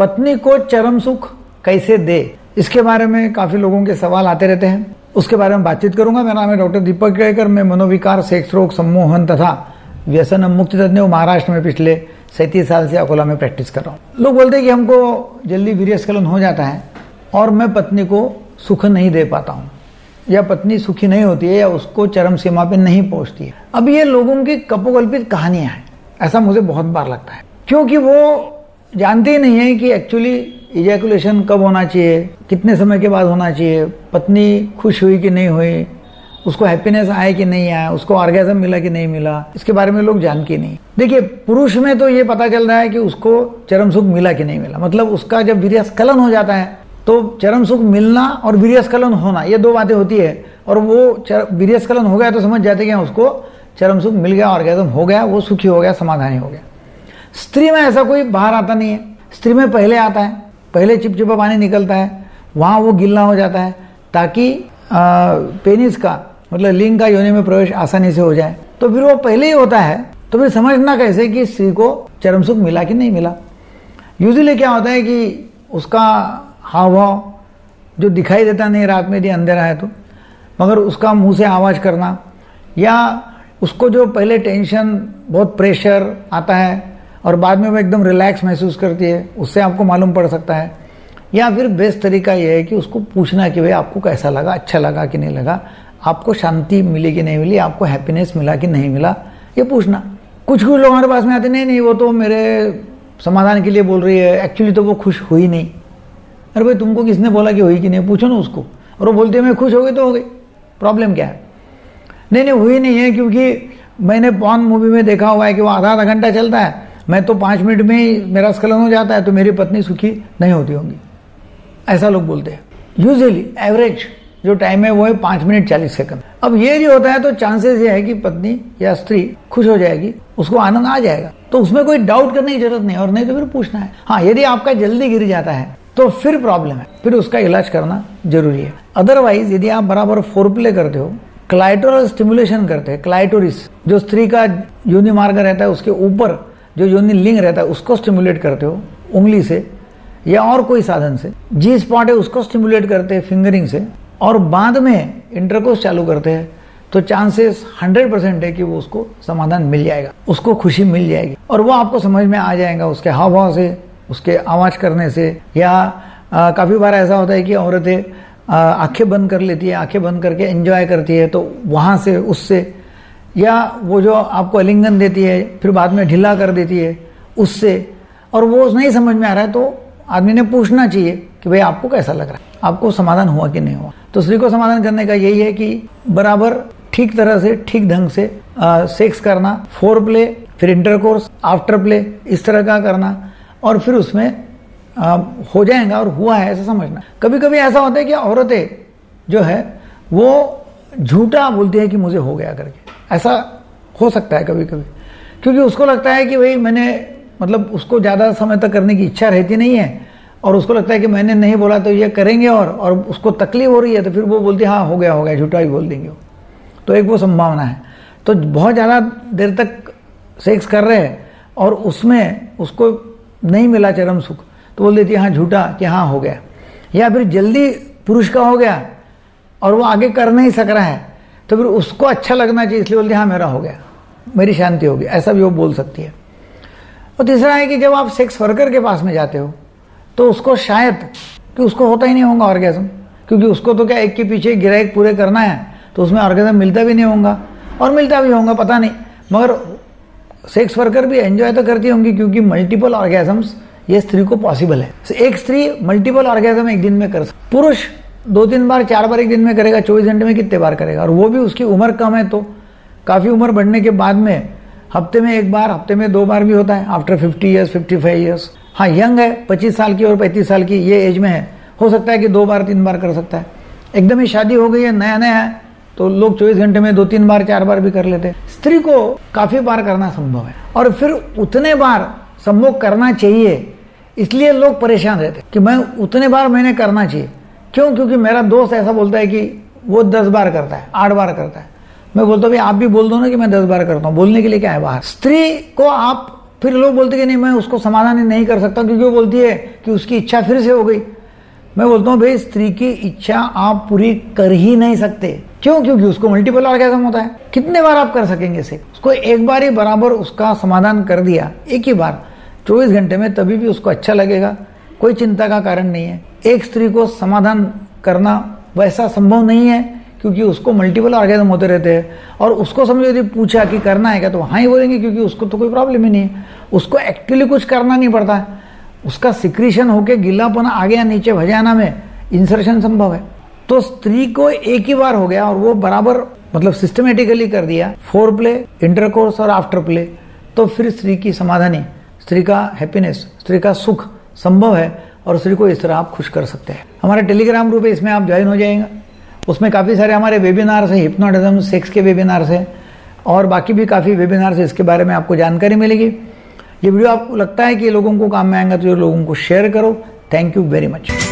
पत्नी को चरम सुख कैसे दे, इसके बारे में काफी लोगों के सवाल आते रहते हैं। उसके बारे में बातचीत करूंगा। मेरा नाम है डॉक्टर दीपक केलकर। मैं मनोविकार, सेक्स रोग, सम्मोहन तथा व्यसन मुक्ति तज्ञ महाराष्ट्र में पिछले 37 साल से अकोला में प्रैक्टिस कर रहा हूँ। लोग बोलते हैं कि हमको जल्दी वीर्यस्खलन हो जाता है और मैं पत्नी को सुख नहीं दे पाता हूँ, या पत्नी सुखी नहीं होती है, या उसको चरम सीमा पे नहीं पहुँचती है। अब ये लोगों की कपोकल्पित कहानियाँ हैं, ऐसा मुझे बहुत बार लगता है, क्योंकि वो जानते ही नहीं है कि एक्चुअली इजैकुलेशन कब होना चाहिए, कितने समय के बाद होना चाहिए, पत्नी खुश हुई कि नहीं हुई, उसको हैप्पीनेस आए कि नहीं आया, उसको ऑर्गेजम मिला कि नहीं मिला, इसके बारे में लोग जान के नहीं। देखिए, पुरुष में तो ये पता चल रहा है कि उसको चरम सुख मिला कि नहीं मिला, मतलब उसका जब वीर्यस्खलन हो जाता है तो चरम सुख मिलना और वीर्यस्खलन होना, ये दो बातें होती है। और वो वीर्यस्खलन हो गया तो समझ जाते कि उसको चरम सुख मिल गया, ऑर्गेजम हो गया, वो सुखी हो गया, समाधानी हो गया। स्त्री में ऐसा कोई बाहर आता नहीं है। स्त्री में पहले आता है, पहले चिपचिपा पानी निकलता है, वहाँ वो गिलना हो जाता है ताकि पेनिस का मतलब लिंग का योनि में प्रवेश आसानी से हो जाए। तो फिर वो पहले ही होता है, तो फिर समझना कैसे कि स्त्री को चरम सुख मिला कि नहीं मिला। यूजुअली क्या होता है कि उसका हाव भाव जो दिखाई देता नहीं, रात में यदि अंधेरा है तो, मगर उसका मुंह से आवाज़ करना, या उसको जो पहले टेंशन, बहुत प्रेशर आता है और बाद में वो एकदम रिलैक्स महसूस करती है, उससे आपको मालूम पड़ सकता है। या फिर बेस्ट तरीका यह है कि उसको पूछना कि भाई आपको कैसा लगा, अच्छा लगा कि नहीं लगा, आपको शांति मिली कि नहीं मिली, आपको हैप्पीनेस मिला कि नहीं मिला, ये पूछना। कुछ कुछ लोग हमारे पास में आते नहीं वो तो मेरे समाधान के लिए बोल रही है, एक्चुअली तो वो खुश हुई नहीं। अरे भाई, तुमको किसने बोला कि हुई कि नहीं, पूछो ना उसको। और वो बोलते हैं मैं खुश हो गई तो हो गई, प्रॉब्लम क्या है। नहीं, हुई नहीं है क्योंकि मैंने पॉर्न मूवी में देखा हुआ है कि वो आधा घंटा चलता है, मैं तो 5 मिनट में ही मेरा स्खलन हो जाता है, तो मेरी पत्नी सुखी नहीं होती होंगी, ऐसा लोग बोलते हैं। यूजुअली एवरेज जो टाइम है वो है 5 मिनट 40 सेकंड। अब ये जो होता है तो चांसेस ये है कि पत्नी या स्त्री खुश हो जाएगी, उसको आनंद आ जाएगा, तो उसमें कोई डाउट करने की जरूरत नहीं, और नहीं तो फिर पूछना है। हाँ, यदि आपका जल्दी गिर जाता है तो फिर प्रॉब्लम है, फिर उसका इलाज करना जरूरी है। अदरवाइज यदि आप बराबर फोरप्ले करते हो, क्लाइटोरल स्टिमुलेशन करते हैं, क्लाइटोरिस जो स्त्री का योनि मार्ग रहता है उसके ऊपर जो योनि लिंग रहता है उसको स्टिमुलेट करते हो उंगली से या और कोई साधन से, जी स्पॉट है उसको स्टिमुलेट करते हैं फिंगरिंग से, और बाद में इंटरकोर्स चालू करते हैं, तो चांसेस 100% है कि वो उसको समाधान मिल जाएगा, उसको खुशी मिल जाएगी। और वो आपको समझ में आ जाएगा उसके हाव भाव से, उसके आवाज़ करने से। या काफ़ी बार ऐसा होता है कि औरतें आंखें बंद कर लेती है, आंखें बंद करके एंजॉय करती है, तो वहाँ से उससे, या वो जो आपको आलिंगन देती है फिर बाद में ढीला कर देती है उससे, और वो नहीं समझ में आ रहा है तो आदमी ने पूछना चाहिए कि भाई आपको कैसा लग रहा है, आपको समाधान हुआ कि नहीं हुआ। तो स्त्री को समाधान करने का यही है कि बराबर ठीक तरह से, ठीक ढंग से सेक्स करना, फोर प्ले, फिर इंटरकोर्स, आफ्टर प्ले, इस तरह का करना, और फिर उसमें हो जाएगा और हुआ है ऐसा समझना। कभी कभी ऐसा होता है कि औरतें जो है वो झूठा बोलती है कि मुझे हो गया करके, ऐसा हो सकता है कभी कभी, क्योंकि उसको लगता है कि भाई मैंने, मतलब उसको ज़्यादा समय तक करने की इच्छा रहती नहीं है, और उसको लगता है कि मैंने नहीं बोला तो ये करेंगे, और उसको तकलीफ हो रही है तो फिर वो बोलती है हाँ हो गया झूठा ही बोल देंगे वो, तो एक वो संभावना है। तो बहुत ज़्यादा देर तक सेक्स कर रहे हैं और उसमें उसको नहीं मिला चरम सुख, तो बोल देती है हाँ झूठा कि हाँ हो गया। या फिर जल्दी पुरुष का हो गया और वो आगे कर नहीं सक रहा है, तो फिर उसको अच्छा लगना चाहिए इसलिए बोलती है हाँ मेरा हो गया, मेरी शांति होगी, ऐसा भी वो बोल सकती है। और तीसरा है कि जब आप सेक्स वर्कर के पास में जाते हो तो उसको शायद कि उसको होता ही नहीं होगा ऑर्गेजम, क्योंकि उसको तो क्या एक के पीछे गिराइक पूरे करना है, तो उसमें ऑर्गेजम मिलता भी नहीं होगा, और मिलता भी होगा पता नहीं, मगर सेक्स वर्कर भी एंजॉय तो करती होंगी, क्योंकि मल्टीपल ऑर्गेजम्स ये स्त्री को पॉसिबल है। एक स्त्री मल्टीपल ऑर्गेजम एक दिन में कर सकती, पुरुष 2-3 बार 4 बार एक दिन में करेगा, 24 घंटे में कितने बार करेगा, और वो भी उसकी उम्र कम है तो। काफ़ी उम्र बढ़ने के बाद में हफ्ते में 1 बार, हफ्ते में 2 बार भी होता है, आफ्टर 50 ईयर्स, 55 ईयर्स। हाँ, यंग है, 25 साल की और 35 साल की ये एज में है, हो सकता है कि 2 बार 3 बार कर सकता है। एकदम ही शादी हो गई है, नया नया है, तो लोग 24 घंटे में 2-3 बार 4 बार भी कर लेते हैं। स्त्री को काफ़ी बार करना संभव है, और फिर उतने बार संभोग करना चाहिए, इसलिए लोग परेशान रहते कि मैं उतने बार मैंने करना चाहिए, क्यों, क्योंकि मेरा दोस्त ऐसा बोलता है कि वो 10 बार करता है, 8 बार करता है। मैं बोलता हूँ भाई आप भी बोल दो ना कि मैं 10 बार करता हूँ, बोलने के लिए क्या है बाहर। स्त्री को आप फिर लोग बोलते कि नहीं मैं उसको समाधान नहीं कर सकता, क्योंकि वो बोलती है कि उसकी इच्छा फिर से हो गई। मैं बोलता हूँ भाई स्त्री की इच्छा आप पूरी कर ही नहीं सकते। क्यों? क्योंकि उसको मल्टीपल ऑर्गेज्म होता है। कितने बार आप कर सकेंगे इसे? उसको एक बार ही बराबर उसका समाधान कर दिया, एक ही बार 24 घंटे में, तभी भी उसको अच्छा लगेगा, कोई चिंता का कारण नहीं है। एक स्त्री को समाधान करना वैसा संभव नहीं है क्योंकि उसको मल्टीपल ऑर्गेज्म होते रहते हैं। और उसको समझो यदि पूछा कि करना है क्या तो हाँ ही बोलेंगे, क्योंकि उसको तो कोई प्रॉब्लम ही नहीं है, उसको एक्चुअली कुछ करना नहीं पड़ता है। उसका सिक्रीशन होके गीलापन आ गया नीचे भजाना में, इंसर्शन संभव है। तो स्त्री को एक ही बार हो गया और वो बराबर मतलब सिस्टमेटिकली कर दिया, फोर प्ले, इंटरकोर्स और आफ्टर प्ले, तो फिर स्त्री की समाधानी, स्त्री का हैप्पीनेस, स्त्री का सुख संभव है। और स्त्री को इस तरह आप खुश कर सकते हैं। हमारा टेलीग्राम ग्रुप है, इसमें आप ज्वाइन हो जाएंगे। उसमें काफ़ी सारे हमारे वेबिनार्स हैं, हिप्नोटिज्म, सेक्स के वेबिनार्स हैं और बाकी भी काफ़ी वेबिनार्स हैं, इसके बारे में आपको जानकारी मिलेगी। ये वीडियो आपको लगता है कि लोगों को काम में आएगा तो लोगों को शेयर करो। Thank you very much.